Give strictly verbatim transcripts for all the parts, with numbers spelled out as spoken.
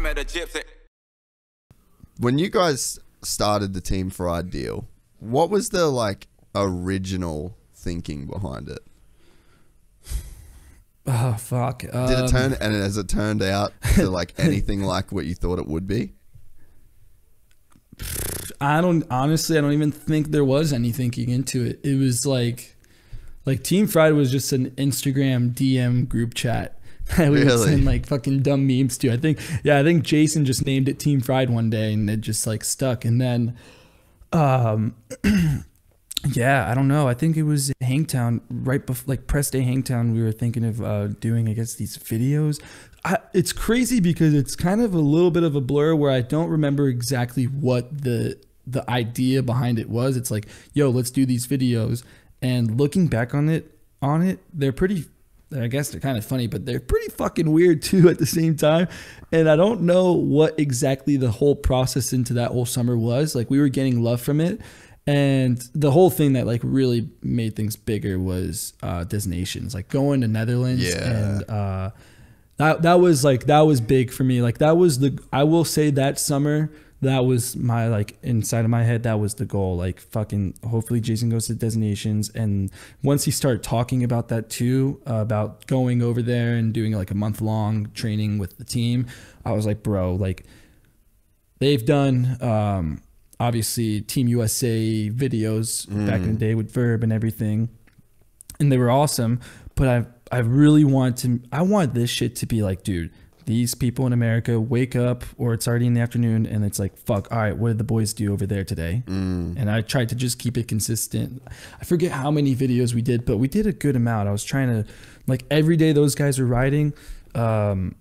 met a gypsy. When you guys started the Team Fried deal, what was the like original thinking behind it? Oh fuck! Um, Did it turn and as it turned out to like anything like what you thought it would be? I don't honestly. I don't even think there was any thinking into it. It was like, like Team Fried was just an Instagram D M group chat. That we really? would send like fucking dumb memes to. I think yeah. I think Jason just named it Team Fried one day, and it just like stuck. And then, um. Yeah, I don't know. I think it was Hangtown right before, like Press Day Hangtown. We were thinking of uh, doing, I guess, these videos. I, it's crazy because it's kind of a little bit of a blur where I don't remember exactly what the the idea behind it was. It's like, yo, let's do these videos. And looking back on it, on it, they're pretty. I guess they're kind of funny, but they're pretty fucking weird too at the same time. And I don't know what exactly the whole process into that whole summer was. Like we were getting love from it. And the whole thing that like really made things bigger was uh, destinations, like going to Netherlands, yeah. and uh, that that was like that was big for me. Like that was the I will say that summer that was my like inside of my head that was the goal. Like fucking hopefully Jason goes to destinations, and once he started talking about that too, uh, about going over there and doing like a month long training with the team, I was like, bro, like they've done. Um, Obviously, Team U S A videos mm. back in the day with Verb and everything, and they were awesome. But I, I really want to. I want this shit to be like, dude, these people in America wake up, or it's already in the afternoon, and it's like, fuck. All right, what did the boys do over there today? Mm. And I tried to just keep it consistent. I forget how many videos we did, but we did a good amount. I was trying to, like, every day those guys were riding. Um,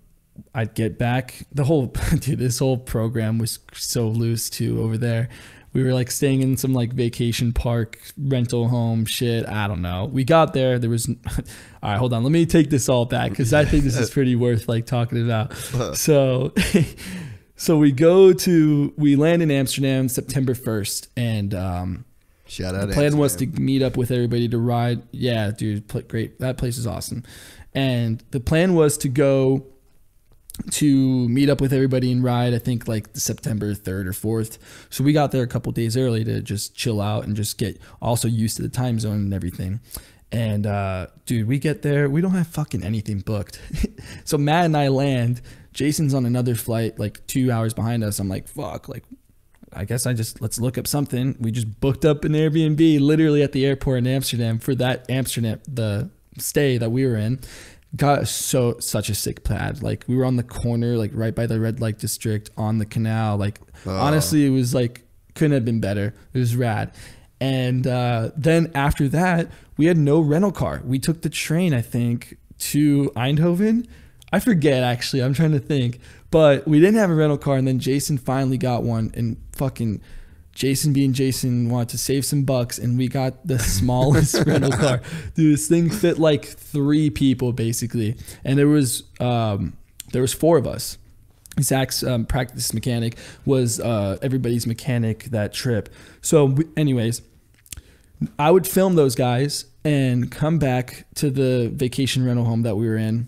I'd get back the whole dude this whole program was so loose too over there. We were like staying in some like vacation park rental home shit. I don't know. We got there, there was all right, hold on, let me take this all back because I think this is pretty worth like talking about. So so we go to we land in Amsterdam September first, and um shout out the plan Amsterdam. was to meet up with everybody to ride. Yeah dude, great, that place is awesome. And the plan was to go to meet up with everybody and ride, I think like September third or fourth. So we got there a couple days early to just chill out and just get also used to the time zone and everything. And uh, dude, we get there, we don't have fucking anything booked. So Matt and I land, Jason's on another flight, like two hours behind us. I'm like, fuck, like, I guess I just, let's look up something. We just booked up an Airbnb literally at the airport in Amsterdam for that Amsterdam, the stay that we were in. Got so such a sick pad. Like we were on the corner, like right by the red light district on the canal. Like oh. honestly, it was like, couldn't have been better. It was rad. And uh, then after that, we had no rental car. We took the train, I think, to Eindhoven. I forget actually, I'm trying to think, but we didn't have a rental car. And then Jason finally got one, and fucking Jason being Jason wanted to save some bucks, and we got the smallest rental car. Dude, this thing fit like three people basically. And there was um, there was four of us. Zach's um, practice mechanic was uh, everybody's mechanic that trip. So we, anyways, I would film those guys and come back to the vacation rental home that we were in,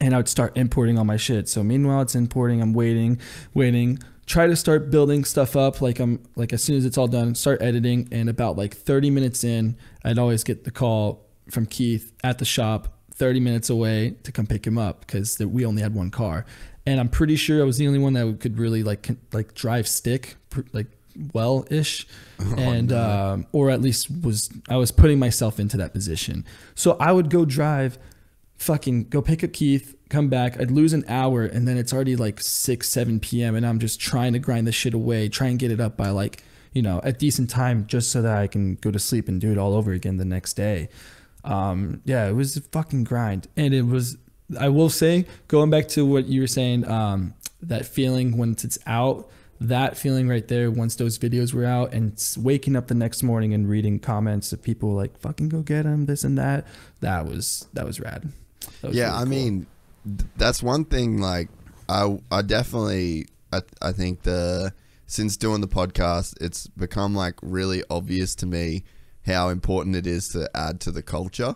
and I would start importing all my shit. So meanwhile, it's importing. I'm waiting, waiting. Try to start building stuff up. Like I'm like, as soon as it's all done, start editing. And about like thirty minutes in, I'd always get the call from Keith at the shop, thirty minutes away, to come pick him up. Cause we only had one car, and I'm pretty sure I was the only one that could really like, like drive stick, like well ish. Oh, and, no. um, or at least was, I was putting myself into that position. So I would go drive, fucking go pick up Keith, come back, I'd lose an hour, and then it's already like six, seven P M and I'm just trying to grind this shit away, try and get it up by like, you know, a decent time just so that I can go to sleep and do it all over again the next day. Um, yeah, it was a fucking grind. And it was, I will say, going back to what you were saying, um, that feeling once it's out, that feeling right there, once those videos were out, and waking up the next morning and reading comments of people like, fucking go get them, this and that, that was, that was rad. That was yeah, really cool. I mean, that's one thing. Like, I, I definitely, I, I think the since doing the podcast, it's become like really obvious to me how important it is to add to the culture,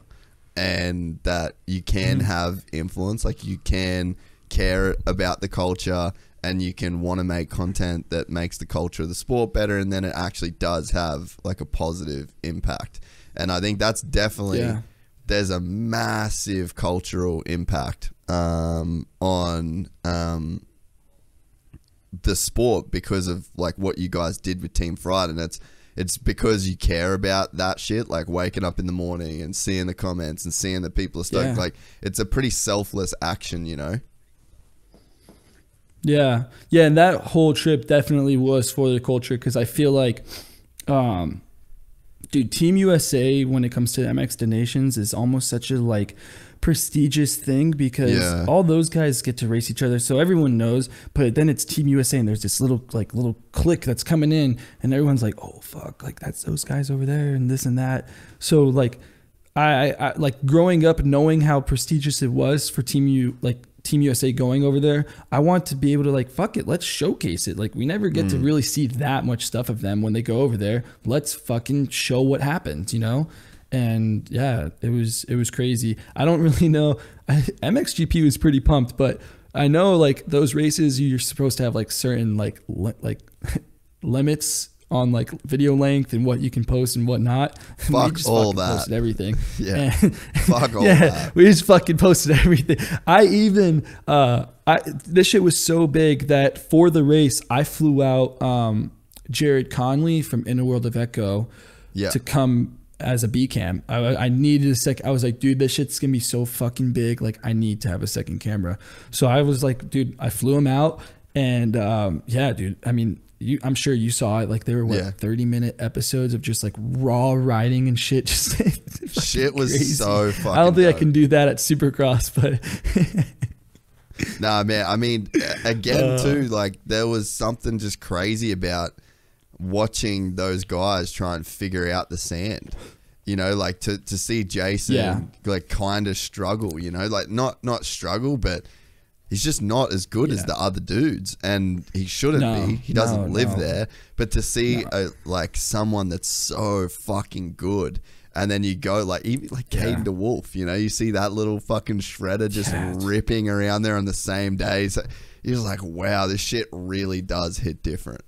and that you can mm-hmm. have influence. Like, you can care about the culture and you can want to make content that makes the culture of the sport better, and then it actually does have like a positive impact. And I think that's definitely, yeah. there's a massive cultural impact um, on um, the sport because of like what you guys did with Team Fried, and it's it's because you care about that shit, like waking up in the morning and seeing the comments and seeing that people are stoked. Yeah. Like it's a pretty selfless action, you know? Yeah. Yeah. And that whole trip definitely was for the culture. Cause I feel like, um, dude, Team U S A, when it comes to M X donations, is almost such a like prestigious thing because yeah. all those guys get to race each other, so everyone knows. But then it's Team U S A, and there's this little like little clique that's coming in, and everyone's like, "Oh fuck!" Like that's those guys over there, and this and that. So like, I, I like growing up knowing how prestigious it was for Team U, like Team U S A going over there. I want to be able to like, fuck it, let's showcase it. Like we never get mm. to really see that much stuff of them when they go over there. Let's fucking show what happens, you know? And yeah, it was it was crazy. I don't really know. I, M X G P was pretty pumped, but I know like those races you're supposed to have like certain like li like limits on like video length and what you can post and whatnot. Fuck we just all that. Posted everything. Yeah. And, fuck all yeah, that. We just fucking posted everything. I even uh, I this shit was so big that for the race I flew out um, Jared Conley from Inner World of Echo yeah. to come as a B cam. I, I needed a sec. I was like, dude, this shit's gonna be so fucking big. Like I need to have a second camera. So I was like, dude, I flew him out and, um, yeah, dude, I mean, you, I'm sure you saw it. Like there were what, yeah. thirty minute episodes of just like raw riding and shit. Just shit was crazy. So fucking I don't think dope. I can do that at Supercross, but nah, man, I mean, again uh, too, like there was something just crazy about watching those guys try and figure out the sand, you know, like to, to see Jason yeah. like kind of struggle, you know, like not, not struggle, but he's just not as good yeah. as the other dudes, and he shouldn't no, be, he doesn't no, live no. there, but to see no. a, like someone that's so fucking good. And then you go like, even like Caden yeah. DeWolf, you know, you see that little fucking shredder just yeah. ripping around there on the same day. So you're just like, wow, this shit really does hit different.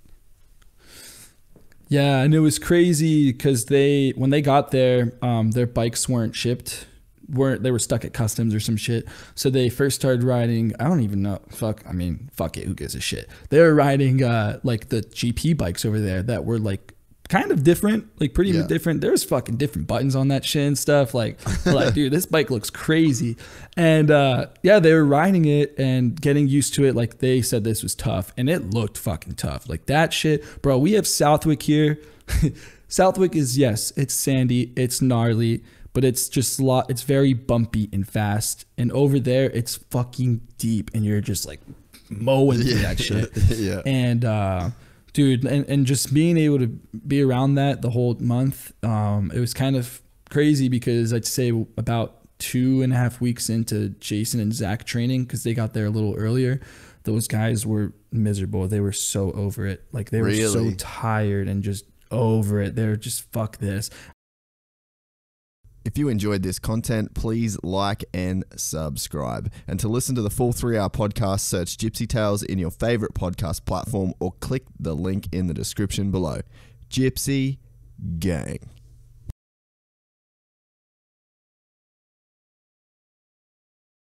Yeah, and it was crazy because they when they got there, um, their bikes weren't shipped, weren't they were stuck at customs or some shit. So they first started riding. I don't even know. Fuck. I mean, fuck it. Who gives a shit? They were riding uh, like the G P bikes over there that were like kind of different, like pretty yeah. different. There's fucking different buttons on that shit and stuff. Like, like dude, this bike looks crazy. And uh, yeah, they were riding it and getting used to it. Like they said this was tough, and it looked fucking tough. Like that shit, bro, we have Southwick here. Southwick is, yes, it's sandy, it's gnarly, but it's just a lot. It's very bumpy and fast. And over there, it's fucking deep, and you're just like mowing yeah. through that shit. yeah. And, uh, dude, and, and just being able to be around that the whole month, um, it was kind of crazy because I'd say about two and a half weeks into Jason and Zach training, because they got there a little earlier, those guys were miserable. They were so over it. Like they were really? so tired and just over it. They were just, fuck this. If you enjoyed this content, please like and subscribe. And to listen to the full three hour podcast, search Gypsy Tales in your favorite podcast platform or click the link in the description below. Gypsy Gang.